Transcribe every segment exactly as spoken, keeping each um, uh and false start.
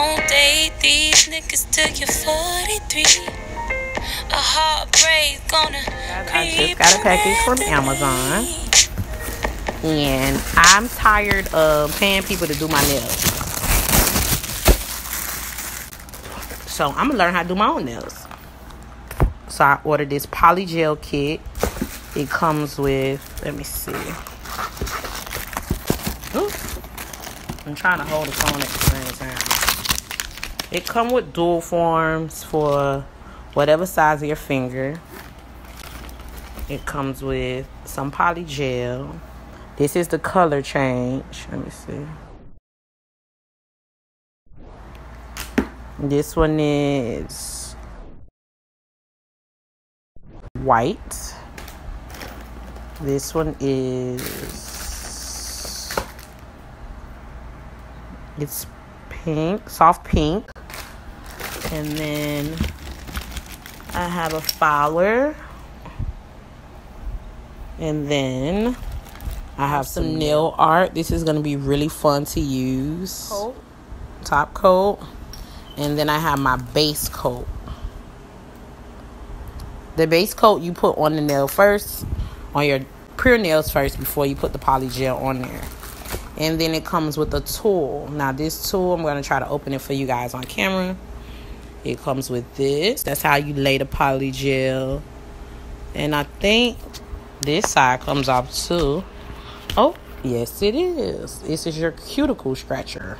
Don't date these niggas till you're forty-three. A heartbreak gonna I just got a package from Amazon. And I'm tired of paying people to do my nails. So I'm going to learn how to do my own nails. So I ordered this PolyGel kit. It comes with, let me see. Ooh, I'm trying to hold the phone at the same time. It comes with dual forms for whatever size of your finger. It comes with some PolyGel. This is the color change. Let me see. This one is white. This one is it's pink, soft pink. And then I have a fouler. And then I have some nail art. This is going to be really fun to use. Coat. Top coat. And then I have my base coat. The base coat you put on the nail first, on your pure nails first, before you put the PolyGel on there. And then it comes with a tool. Now this tool, I'm going to try to open it for you guys on camera. It comes with this. That's how you lay the PolyGel. And I think this side comes off too. Oh, yes it is. This is your cuticle scratcher.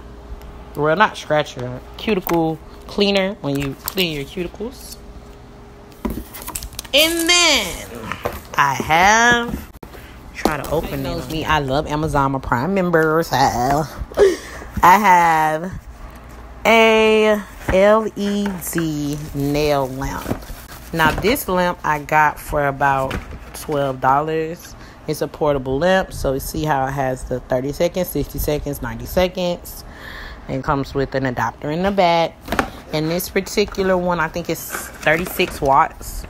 Well, not scratcher, cuticle cleaner when you clean your cuticles. And then I have try to open those. Me, I love Amazon. My Prime members have. I have a L E D nail lamp. Now this lamp I got for about twelve dollars. It's a portable lamp, so you see how it has the thirty seconds, sixty seconds, ninety seconds. It comes with an adapter in the back. And this particular one, I think it's thirty-six watts.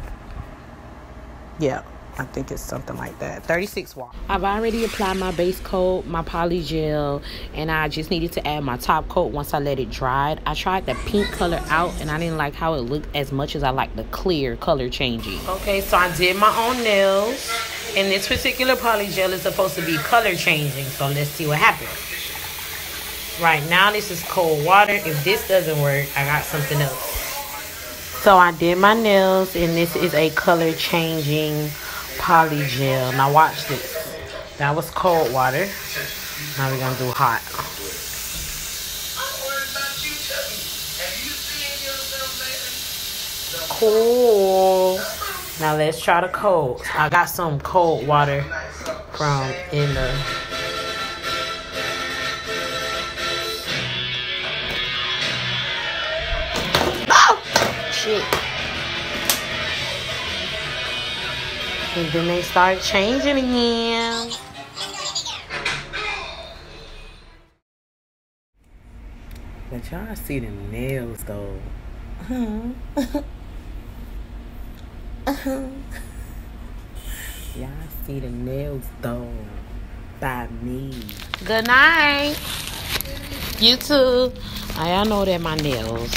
Yeah, I think it's something like that. thirty-six watts. I've already applied my base coat, my PolyGel, and I just needed to add my top coat once I let it dry. I tried the pink color out, and I didn't like how it looked as much as I like the clear color changing. Okay, so I did my own nails. And this particular PolyGel is supposed to be color changing, so let's see what happens. Right now, this is cold water. If this doesn't work, I got something else. So I did my nails, and this is a color-changing PolyGel. Now watch this. That was cold water. Now we're going to do hot. Cool. Now let's try the cold. I got some cold water from in the... And then they start changing again. But y'all see the nails though. Uh-huh. Uh-huh. Y'all see the nails though. By me. Good night. You too. I know that my nails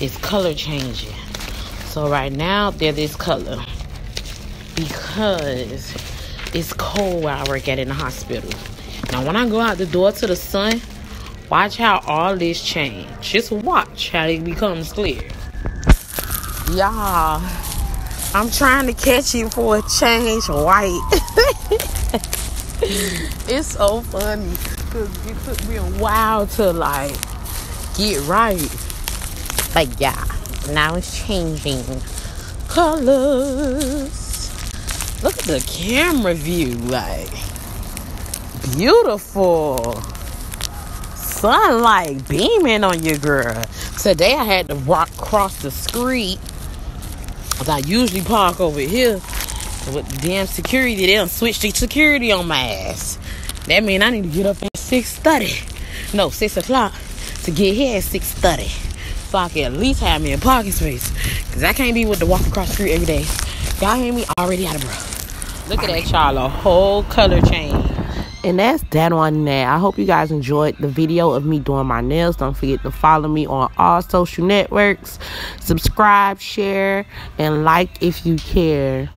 is color changing. So right now they're this color. Because it's cold while I work at in the hospital. Now when I go out the door to the sun, watch how all this change. Just watch how it becomes clear. Y'all, I'm trying to catch it for a change white. It's so funny. Cause it took me a while to like get right. But yeah, now it's changing colors. Look at the camera view, like, beautiful. Sunlight beaming on you, girl. Today I had to walk across the street, because I usually park over here, with the damn security. They done switched the security on my ass. That means I need to get up at six thirty. No, six o'clock to get here at six thirty. So I can at least have me a parking space, because I can't be with the walk across the street every day. Y'all hear me? Already out of breath. Look at that, y'all. A whole color change. And that's that on that. I hope you guys enjoyed the video of me doing my nails. Don't forget to follow me on all social networks. Subscribe, share, and like if you care.